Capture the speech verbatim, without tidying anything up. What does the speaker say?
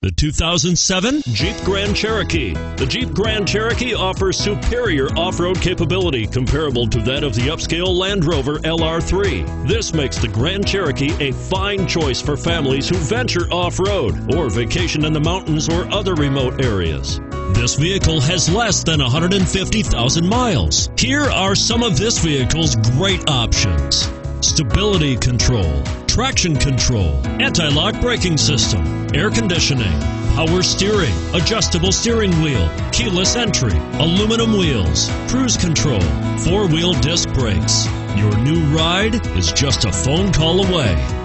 The two thousand seven Jeep Grand Cherokee. The Jeep Grand Cherokee offers superior off-road capability comparable to that of the upscale Land Rover L R three. This makes the Grand Cherokee a fine choice for families who venture off-road or vacation in the mountains or other remote areas. This vehicle has less than one hundred fifty thousand miles. Here are some of this vehicle's great options: stability control, traction control, anti-lock braking system, air conditioning, power steering, adjustable steering wheel, keyless entry, aluminum wheels, cruise control, four-wheel disc brakes. Your new ride is just a phone call away.